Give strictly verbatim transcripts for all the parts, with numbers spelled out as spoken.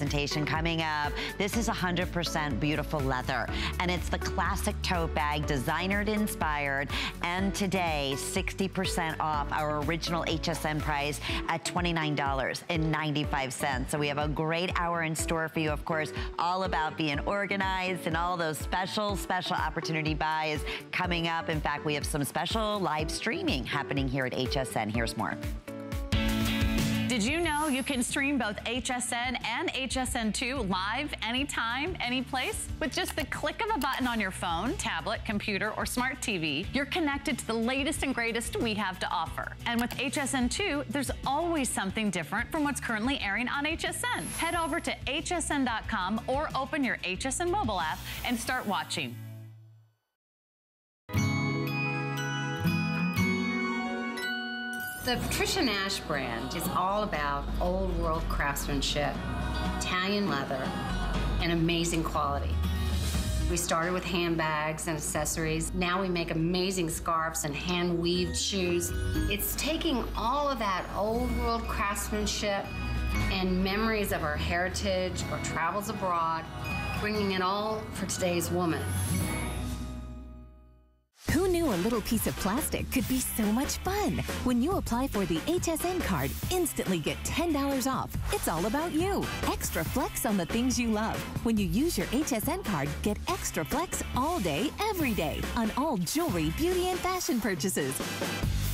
presentation coming up. This is one hundred percent beautiful leather, and it's the classic tote bag, designer inspired, and today sixty percent off our original H S N price at twenty-nine ninety-five. So we have a great hour in store for you, of course, all about being organized and all those special, special opportunity buys coming up. In fact, we have some special live streaming happening here at H S N. Here's more. Did you know you can stream both H S N and H S N two live anytime, any place? With just the click of a button on your phone, tablet, computer, or smart T V, you're connected to the latest and greatest we have to offer. And with H S N two, there's always something different from what's currently airing on H S N. Head over to H S N dot com or open your H S N mobile app and start watching. The Patricia Nash brand is all about old world craftsmanship, Italian leather, and amazing quality. We started with handbags and accessories. Now we make amazing scarves and hand-weaved shoes. It's taking all of that old world craftsmanship and memories of our heritage or travels abroad, bringing it all for today's woman. Who knew a little piece of plastic could be so much fun? When you apply for the H S N card, instantly get ten dollars off. It's all about you. Extra flex on the things you love. When you use your H S N card, get extra flex all day, every day on all jewelry, beauty, and fashion purchases.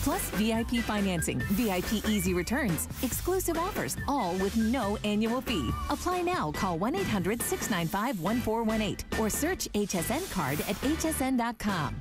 Plus V I P financing, V I P easy returns, exclusive offers, all with no annual fee. Apply now. Call one eight hundred, six nine five, one four one eight or search H S N card at H S N dot com.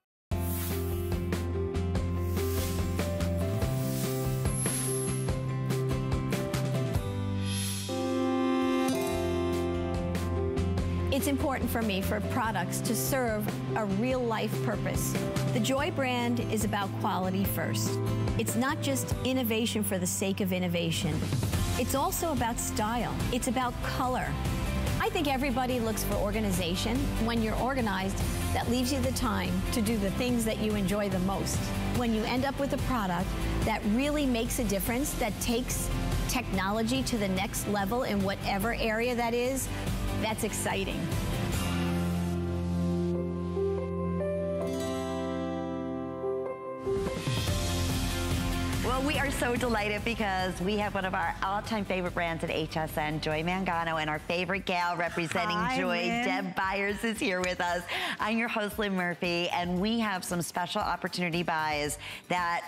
It's important for me for products to serve a real life purpose. The Joy brand is about quality first. It's not just innovation for the sake of innovation. It's also about style. It's about color. I think everybody looks for organization. When you're organized, that leaves you the time to do the things that you enjoy the most. When you end up with a product that really makes a difference, that takes technology to the next level in whatever area that is, that's exciting. Well, we are so delighted because we have one of our all-time favorite brands at H S N, Joy Mangano, and our favorite gal representing Hi, Joy, Lynn. Deb Byers, is here with us. I'm your host, Lynn Murphy, and we have some special opportunity buys that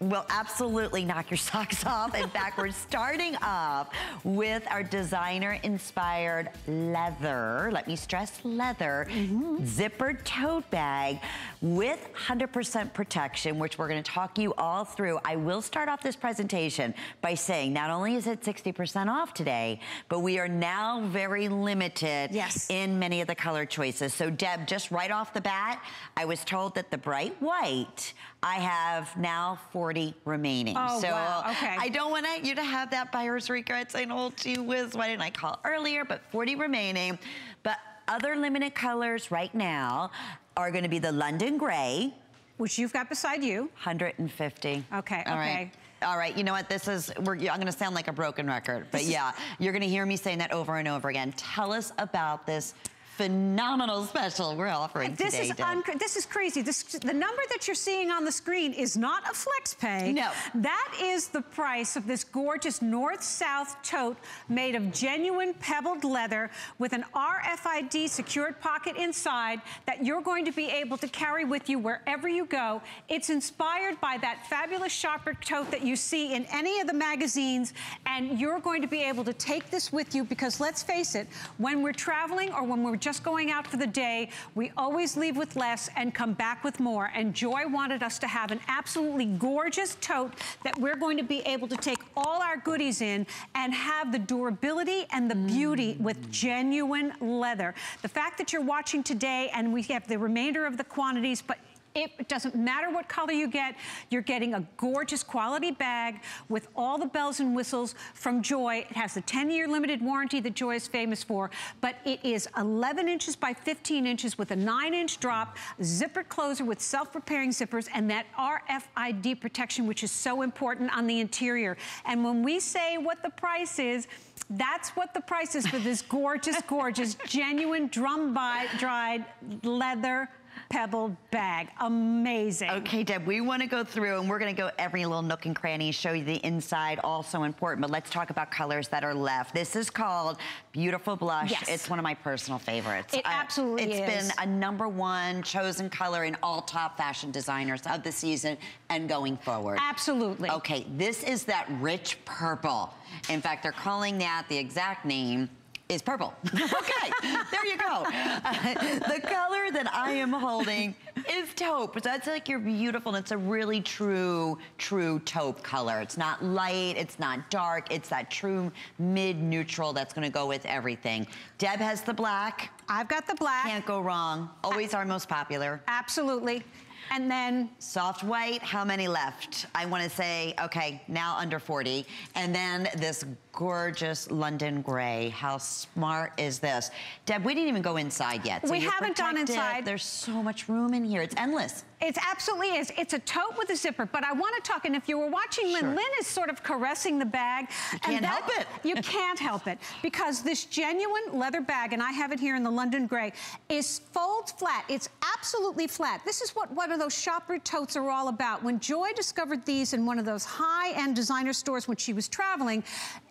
will absolutely knock your socks off. In fact, we're starting off with our designer-inspired leather, let me stress leather, mm-hmm. zippered tote bag with one hundred percent protection, which we're gonna talk you all through. I will start off this presentation by saying not only is it sixty percent off today, but we are now very limited yes. in many of the color choices. So Deb, just right off the bat, I was told that the bright white, I have now forty remaining. Oh, so wow. okay. I don't want you to have that buyer's regrets. I know, gee whiz, why didn't I call earlier? But forty remaining. But other limited colors right now are going to be the London Gray, which you've got beside you. one hundred fifty. Okay. All okay. Right. All right, you know what, this is, we're, I'm gonna sound like a broken record, but yeah, you're gonna hear me saying that over and over again. Tell us about this phenomenal special we're offering this today. Is this is crazy. This, the number that you're seeing on the screen is not a flex pay. No. That is the price of this gorgeous north-south tote made of genuine pebbled leather with an R F I D secured pocket inside that you're going to be able to carry with you wherever you go. It's inspired by that fabulous shopper tote that you see in any of the magazines, and you're going to be able to take this with you because let's face it, when we're traveling or when we're just going out for the day, we always leave with less and come back with more. And Joy wanted us to have an absolutely gorgeous tote that we're going to be able to take all our goodies in and have the durability and the beauty with genuine leather. The fact that you're watching today, and we have the remainder of the quantities, but it doesn't matter what color you get, you're getting a gorgeous quality bag with all the bells and whistles from Joy. It has the ten year limited warranty that Joy is famous for, but it is eleven inches by fifteen inches with a nine inch drop, zipper closer with self-repairing zippers, and that R F I D protection, which is so important on the interior. And when we say what the price is, that's what the price is for this gorgeous, gorgeous, genuine drum-dried leather pebbled bag. Amazing. Okay, Deb, we want to go through and we're going to go every little nook and cranny, show you the inside, also important, but let's talk about colors that are left. This is called Beautiful Blush. Yes. It's one of my personal favorites. It uh, absolutely it's is. It's been a number one chosen color in all top fashion designers of the season and going forward. Absolutely. Okay, this is that rich purple. In fact, they're calling that the exact name is purple. Okay, there you go. Uh, the color that I am holding is taupe. That's like your beautiful, and it's a really true, true taupe color. It's not light, it's not dark, it's that true mid-neutral that's gonna go with everything. Deb has the black. I've got the black. Can't go wrong. Always I our most popular. Absolutely. And then soft white, how many left? I want to say, okay, now under forty. And then this gorgeous London gray. How smart is this? Deb, we didn't even go inside yet. So we haven't gone inside. There's so much room in here. It's endless. It absolutely is. It's a tote with a zipper, but I want to talk, and if you were watching Lynn, sure. Lynn is sort of caressing the bag. You can't and that, help it. You can't help it, because this genuine leather bag, and I have it here in the London gray, is folds flat. It's absolutely flat. This is what one of those shopper totes are all about. When Joy discovered these in one of those high-end designer stores when she was traveling,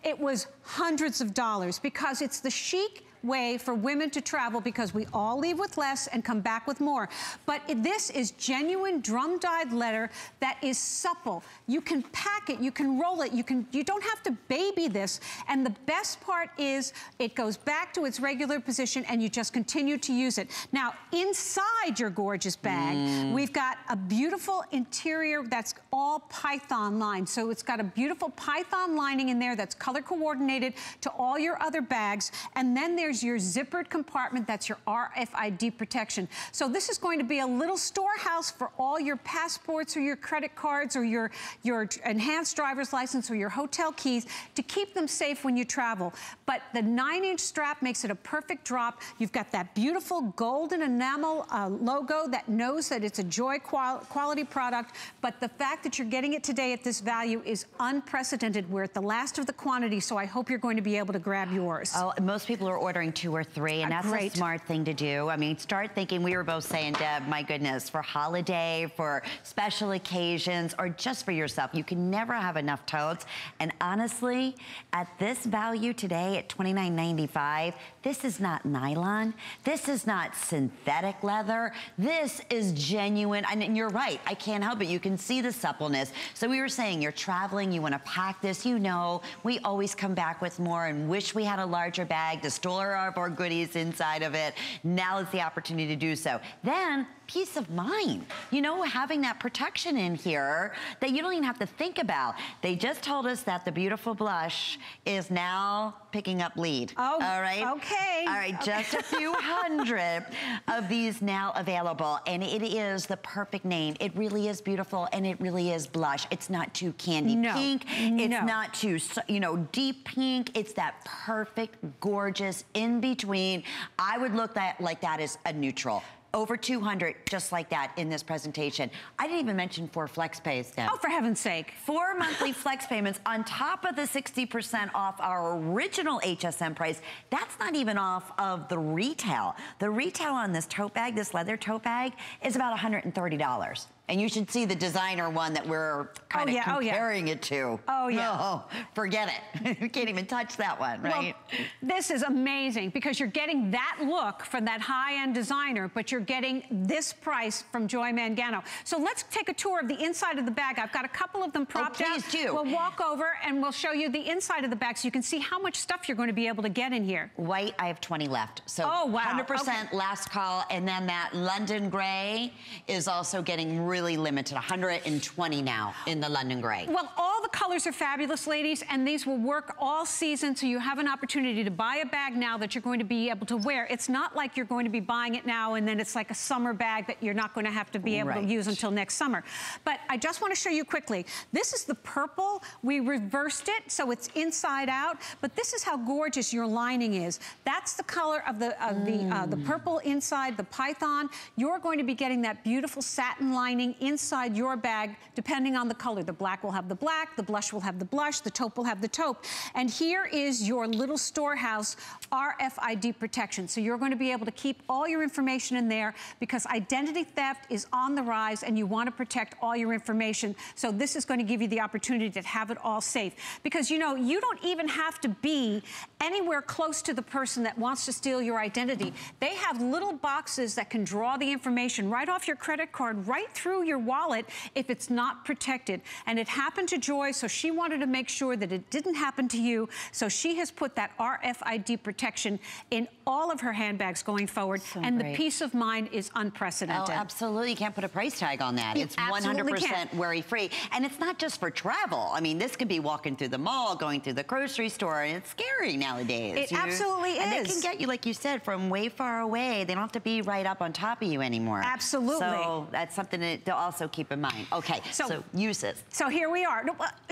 it was hundreds of dollars, because it's the chic way for women to travel, because we all leave with less and come back with more. But this is genuine drum dyed leather that is supple. You can pack it, you can roll it, you can you don't have to baby this. And the best part is it goes back to its regular position and you just continue to use it. Now inside your gorgeous bag, mm. we've got a beautiful interior that's all python lined. So it's got a beautiful python lining in there that's color coordinated to all your other bags, and then there There's your zippered compartment. That's your R F I D protection. So this is going to be a little storehouse for all your passports or your credit cards or your, your enhanced driver's license or your hotel keys, to keep them safe when you travel. But the nine inch strap makes it a perfect drop. You've got that beautiful golden enamel uh, logo that knows that it's a Joy qual quality product. But the fact that you're getting it today at this value is unprecedented. We're at the last of the quantity, so I hope you're going to be able to grab yours. Oh, most people are ordering two or three, and that's Great. a smart thing to do. I mean, start thinking, we were both saying, Deb, my goodness, for holiday, for special occasions, or just for yourself. You can never have enough totes. And honestly, at this value today at twenty-nine ninety-five, this is not nylon. This is not synthetic leather. This is genuine. And you're right, I can't help it. You can see the suppleness. So we were saying, you're traveling, you want to pack this, you know, we always come back with more and wish we had a larger bag to store of our goodies inside of it. Now is the opportunity to do so. Then peace of mind, you know, having that protection in here that you don't even have to think about. They just told us that the Beautiful Blush is now picking up lead. Oh, all right. Okay. All right, okay. Just a few hundred of these now available, and it is the perfect name. It really is beautiful, and it really is blush. It's not too candy no. pink. No. It's not too, you know, deep pink. It's that perfect, gorgeous in between. I would look that like that is a neutral. Over two hundred, just like that, in this presentation. I didn't even mention four flex pays now. Oh, for heaven's sake. Four monthly flex payments on top of the sixty percent off our original H S N price. That's not even off of the retail. The retail on this tote bag, this leather tote bag, is about one hundred thirty dollars. And you should see the designer one that we're kind oh, of yeah, comparing oh, yeah. it to. Oh, yeah. Oh, forget it. You can't even touch that one, right? Well, this is amazing because you're getting that look from that high-end designer, but you're getting this price from Joy Mangano. So let's take a tour of the inside of the bag. I've got a couple of them propped out. Oh, please do. We'll walk over and we'll show you the inside of the bag so you can see how much stuff you're going to be able to get in here. White, I have twenty left. So oh, wow. one hundred percent okay. last call. And then that London gray is also getting really really limited, one hundred twenty now in the London gray. Well, all the colors are fabulous, ladies, and these will work all season, so you have an opportunity to buy a bag now that you're going to be able to wear. It's not like you're going to be buying it now and then it's like a summer bag that you're not going to have to be able right. to use until next summer. But I just want to show you quickly, this is the purple. We reversed it, so it's inside out, but this is how gorgeous your lining is. That's the color of the, of mm. the, uh, the purple inside, the python. You're going to be getting that beautiful satin lining inside your bag, depending on the color. The black will have the black, the blush will have the blush, the taupe will have the taupe. And here is your little storehouse R F I D protection. So you're going to be able to keep all your information in there because identity theft is on the rise and you want to protect all your information. So this is going to give you the opportunity to have it all safe. Because, you know, you don't even have to be anywhere close to the person that wants to steal your identity. They have little boxes that can draw the information right off your credit card, right through your wallet if it's not protected. And it happened to Joy, so she wanted to make sure that it didn't happen to you. So she has put that R F I D protection in all of her handbags going forward. So and great. The peace of mind is unprecedented. Oh, absolutely. You can't put a price tag on that. You it's one hundred percent worry-free. And it's not just for travel. I mean, this could be walking through the mall, going through the grocery store, and it's scary nowadays. It you, absolutely is. And they can get you, like you said, from way far away. They don't have to be right up on top of you anymore. Absolutely. So that's something that to also keep in mind. Okay, so, so uses. So here we are.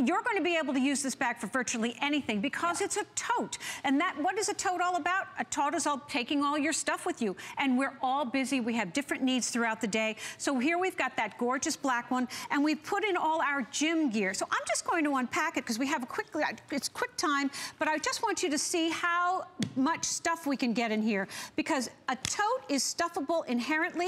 You're going to be able to use this bag for virtually anything because yeah. it's a tote. And that, what is a tote all about? A tote is all taking all your stuff with you. And we're all busy. We have different needs throughout the day. So here we've got that gorgeous black one, and we put in all our gym gear. So I'm just going to unpack it because we have a quick, it's quick time, but I just want you to see how much stuff we can get in here because a tote is stuffable inherently.